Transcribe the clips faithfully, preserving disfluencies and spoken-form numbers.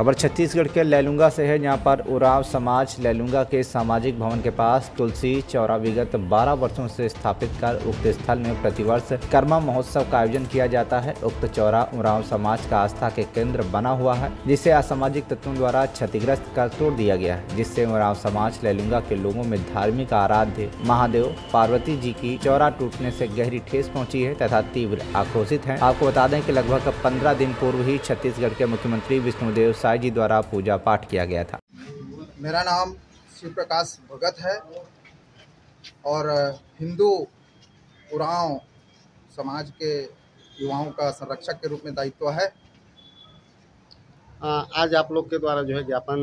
खबर छत्तीसगढ़ के लैलूंगा से है, जहां पर उरांव समाज लैलूंगा के सामाजिक भवन के पास तुलसी चौरा विगत बारह वर्षों से स्थापित कर उक्त स्थल में प्रतिवर्ष कर्मा महोत्सव का आयोजन किया जाता है। उक्त चौरा उरांव समाज का आस्था के केंद्र बना हुआ है, जिसे असामाजिक तत्वों द्वारा क्षतिग्रस्त कर तोड़ दिया गया है, जिससे उरांव समाज लैलूंगा के लोगों में धार्मिक आराध्य महादेव पार्वती जी की चौरा टूटने से गहरी ठेस पहुँची है तथा तीव्र आक्रोशित है। आपको बता दें कि लगभग पंद्रह दिन पूर्व ही छत्तीसगढ़ के मुख्यमंत्री विष्णुदेव साई जी द्वारा पूजा पाठ किया गया था। मेरा नाम शिव प्रकाश भगत है और हिंदू उरांव समाज के युवाओं का संरक्षक के रूप में दायित्व है। आज आप लोग के द्वारा जो है ज्ञापन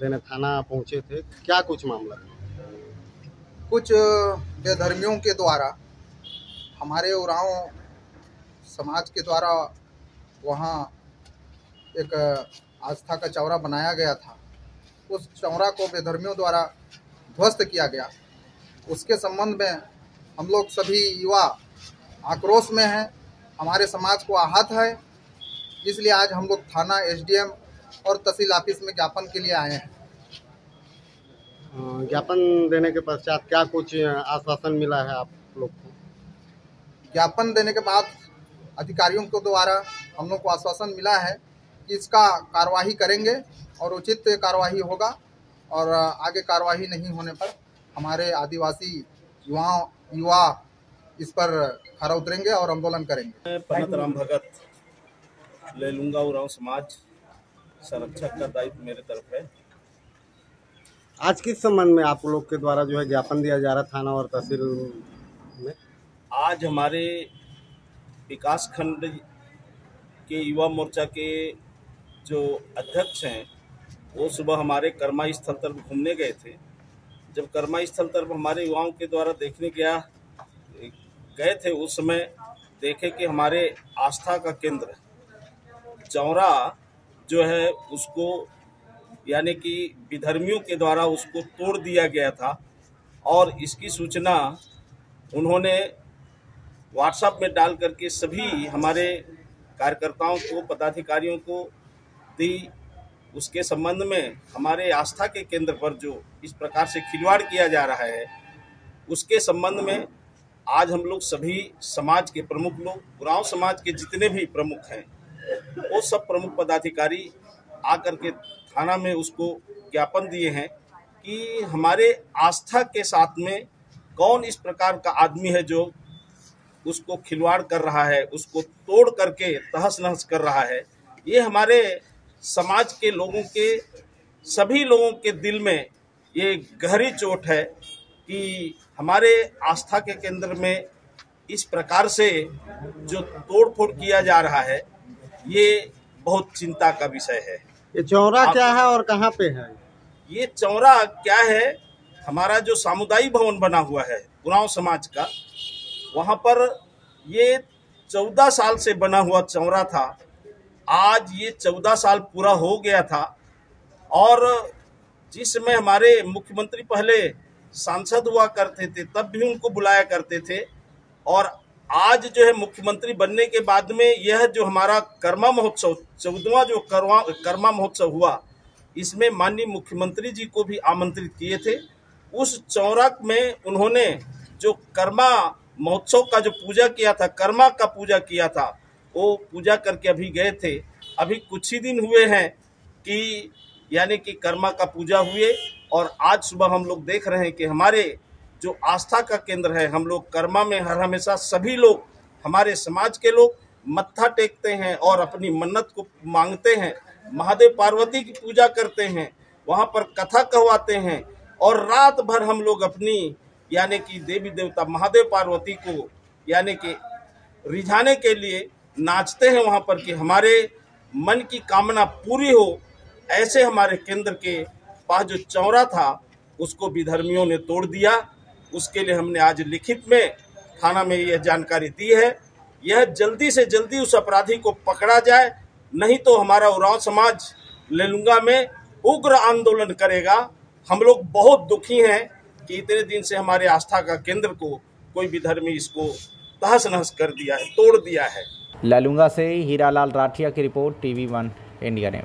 देने थाना पहुंचे थे, क्या कुछ मामला? कुछ बेधर्मियों के द्वारा हमारे उरांव समाज के द्वारा वहां एक आस्था का चौरा बनाया गया था, उस चौरा को बेधर्मियों द्वारा ध्वस्त किया गया। उसके संबंध में हम लोग सभी युवा आक्रोश में हैं, हमारे समाज को आहत है, इसलिए आज हम लोग थाना एसडीएम और तहसील ऑफिस में ज्ञापन के लिए आए हैं। ज्ञापन देने के पश्चात क्या कुछ आश्वासन मिला है आप लोग को? ज्ञापन देने के बाद अधिकारियों के द्वारा हम लोग को आश्वासन मिला है, इसका कार्रवाई करेंगे और उचित कार्रवाई होगा, और आगे कार्रवाई नहीं होने पर हमारे आदिवासी युवाओं युवा इस पर खरा उतरेंगे और आंदोलन करेंगे। पन्ना राम भगत लैलूंगा उरांव समाज संरक्षक का दायित्व मेरे तरफ है। आज किस संबंध में आप लोग के द्वारा जो है ज्ञापन दिया जा रहा थाना और तहसील में? आज हमारे विकास खंड के युवा मोर्चा के जो अध्यक्ष हैं वो सुबह हमारे कर्मा स्थल तरफ घूमने गए थे। जब कर्मा स्थल तरफ हमारे युवाओं के द्वारा देखने गया गए थे उस समय देखे कि हमारे आस्था का केंद्र चौरा जो है उसको यानी कि विधर्मियों के द्वारा उसको तोड़ दिया गया था, और इसकी सूचना उन्होंने व्हाट्सएप में डाल करके सभी हमारे कार्यकर्ताओं को पदाधिकारियों को दी। उसके संबंध में हमारे आस्था के केंद्र पर जो इस प्रकार से खिलवाड़ किया जा रहा है उसके संबंध में आज हम लोग सभी समाज के प्रमुख लोग उरांव समाज के जितने भी प्रमुख हैं वो सब प्रमुख पदाधिकारी आकर के थाना में उसको ज्ञापन दिए हैं कि हमारे आस्था के साथ में कौन इस प्रकार का आदमी है जो उसको खिलवाड़ कर रहा है, उसको तोड़ करके तहस नहस कर रहा है। ये हमारे समाज के लोगों के सभी लोगों के दिल में ये गहरी चोट है कि हमारे आस्था के केंद्र में इस प्रकार से जो तोड़फोड़ किया जा रहा है ये बहुत चिंता का विषय है। ये चौरा क्या है और कहाँ पे है? ये चौरा क्या है, हमारा जो सामुदायिक भवन बना हुआ है उरांव समाज का, वहाँ पर ये चौदह साल से बना हुआ चौरा था। आज ये चौदह साल पूरा हो गया था, और जिसमें हमारे मुख्यमंत्री पहले सांसद हुआ करते थे तब भी उनको बुलाया करते थे, और आज जो है मुख्यमंत्री बनने के बाद में यह जो हमारा कर्मा महोत्सव चौदहवां जो करवा कर्मा महोत्सव हुआ इसमें माननीय मुख्यमंत्री जी को भी आमंत्रित किए थे। उस चौरा में उन्होंने जो कर्मा महोत्सव का जो पूजा किया था, कर्मा का पूजा किया था, वो पूजा करके अभी गए थे। अभी कुछ ही दिन हुए हैं कि यानी कि कर्मा का पूजा हुए, और आज सुबह हम लोग देख रहे हैं कि हमारे जो आस्था का केंद्र है, हम लोग कर्मा में हर हमेशा सभी लोग हमारे समाज के लोग मत्था टेकते हैं और अपनी मन्नत को मांगते हैं, महादेव पार्वती की पूजा करते हैं, वहाँ पर कथा कहवाते हैं, और रात भर हम लोग अपनी यानी कि देवी देवता महादेव पार्वती को यानी कि रिझाने के लिए नाचते हैं वहाँ पर कि हमारे मन की कामना पूरी हो। ऐसे हमारे केंद्र के पास जो चौरा था उसको विधर्मियों ने तोड़ दिया। उसके लिए हमने आज लिखित में थाना में यह जानकारी दी है, यह जल्दी से जल्दी उस अपराधी को पकड़ा जाए, नहीं तो हमारा उरांव समाज लैलूंगा में उग्र आंदोलन करेगा। हम लोग बहुत दुखी हैं कि इतने दिन से हमारे आस्था का केंद्र को कोई भी धर्मी इसको तहस नहस कर दिया है, तोड़ दिया है। लैलूंगा से हीरा लाल राठिया की रिपोर्ट, टी वी वन इंडिया ने।